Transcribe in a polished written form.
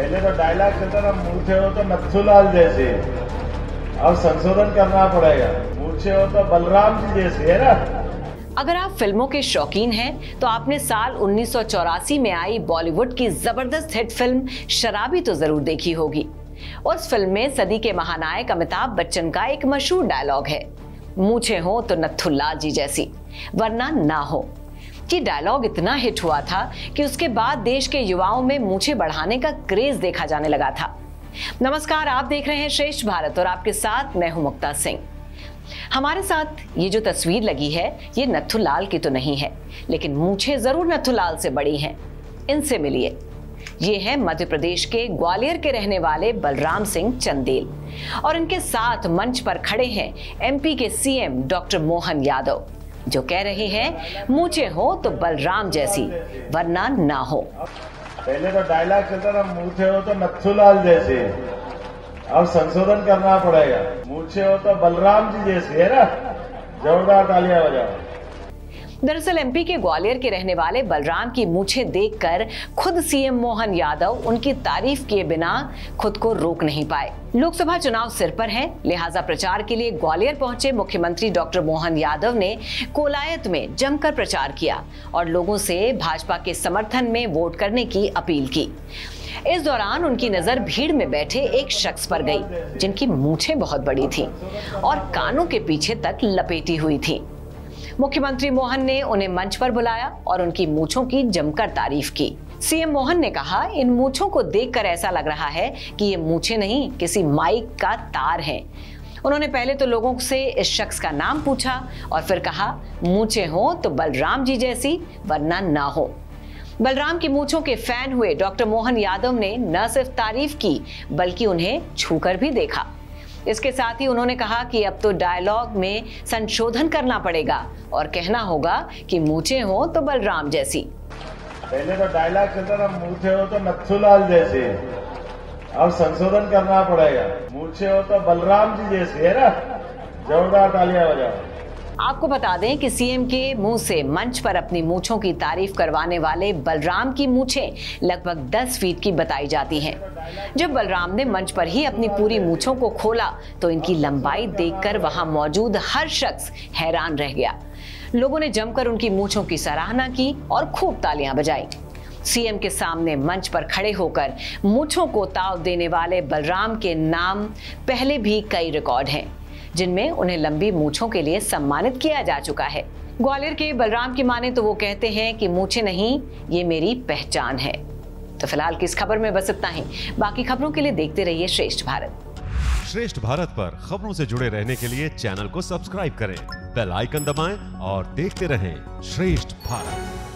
पहले तो डायलॉग से तो मूर्छे हो तो नथुलाल जैसे, अब संशोधन करना पड़ेगा, मूर्छे हो तो बलराम जी जैसे, है ना। अगर आप फिल्मों के शौकीन हैं तो आपने साल 1984 में आई बॉलीवुड की जबरदस्त हिट फिल्म शराबी तो जरूर देखी होगी। उस फिल्म में सदी के महानायक अमिताभ बच्चन का एक मशहूर डायलॉग है, मूछे हो तो नथुलाल जी जैसी वरना ना हो। ये डायलॉग इतना हिट हुआ था कि उसके बाद देश के युवाओं में मूछे बढ़ाने का क्रेज देखा जाने लगा था। नमस्कार, आप देख रहे हैं श्रेष्ठ भारत और आपके साथ मैं हूं मुक्ता सिंह। हमारे साथ ये जो तस्वीर लगी है ये नथुलाल की तो नहीं है, लेकिन मूछे जरूर नथुलाल से बड़ी हैं। इनसे मिलिए, ये हैं मध्य प्रदेश के ग्वालियर के रहने वाले बलराम सिंह चंदेल और इनके साथ मंच पर खड़े हैं एमपी के सीएम डॉक्टर मोहन यादव, जो कह रहे हैं मूछे हो तो बलराम जैसी वरना ना हो। पहले तो डायलॉग चलता था मूछे हो तो नथुलाल जैसे, अब संशोधन करना पड़ेगा, मूछे हो तो बलराम जी जैसे, है ना। जोरदार तालियां बजाओ। दरअसल एमपी के ग्वालियर के रहने वाले बलराम की मूछे देखकर खुद सीएम मोहन यादव उनकी तारीफ किए बिना खुद को रोक नहीं पाए। लोकसभा चुनाव सिर पर है, लिहाजा प्रचार के लिए ग्वालियर पहुंचे मुख्यमंत्री डॉक्टर मोहन यादव ने कोलायत में जमकर प्रचार किया और लोगों से भाजपा के समर्थन में वोट करने की अपील की। इस दौरान उनकी नजर भीड़ में बैठे एक शख्स पर गई जिनकी मूंछें बहुत बड़ी थीं और कानों के पीछे तक लपेटी हुई थीं। मुख्यमंत्री मोहन ने उन्हें मंच पर बुलाया और उनकी मूंछों की जमकर तारीफ की। सीएम मोहन ने कहा, इन मूंछों को देखकर ऐसा लग रहा है कि ये मूंछें नहीं किसी माइक का तार हैं। उन्होंने पहले तो लोगों से इस शख्स का नाम पूछा और फिर कहा, मूंछें हो तो बलराम जी जैसी वरना ना हो। बलराम की मूंछों के फैन हुए डॉक्टर मोहन यादव ने न सिर्फ तारीफ की बल्कि उन्हें छूकर भी देखा। इसके साथ ही उन्होंने कहा कि अब तो डायलॉग में संशोधन करना पड़ेगा और कहना होगा कि मूंछें हो तो बलराम जैसी। पहले तो डायलॉग चलता था मूंछें हो तो नथुलाल जैसे, अब संशोधन करना पड़ेगा, मूंछें हो तो बलराम जी जैसे, है ना। जोरदार तालियां बजाओ। आपको बता दें कि सीएम के मुंह से मंच पर अपनी मूंछों की तारीफ करवाने वाले बलराम की मूंछें लगभग 10 फीट की बताई जाती हैं। जब बलराम ने मंच पर ही अपनी पूरी मूंछों को खोला तो इनकी लंबाई देखकर वहां मौजूद हर शख्स हैरान रह गया। लोगों ने जमकर उनकी मूंछों की सराहना की और खूब तालियां बजाई। सीएम के सामने मंच पर खड़े होकर मूंछों को ताव देने वाले बलराम के नाम पहले भी कई रिकॉर्ड हैं, जिनमें उन्हें लंबी मूंछों के लिए सम्मानित किया जा चुका है। ग्वालियर के बलराम की माने तो वो कहते हैं कि मूंछें नहीं, ये मेरी पहचान है। तो फिलहाल किस खबर में बस इतना ही। बाकी खबरों के लिए देखते रहिए श्रेष्ठ भारत। श्रेष्ठ भारत पर खबरों से जुड़े रहने के लिए चैनल को सब्सक्राइब करें, बेल आइकन दबाएं और देखते रहें श्रेष्ठ भारत।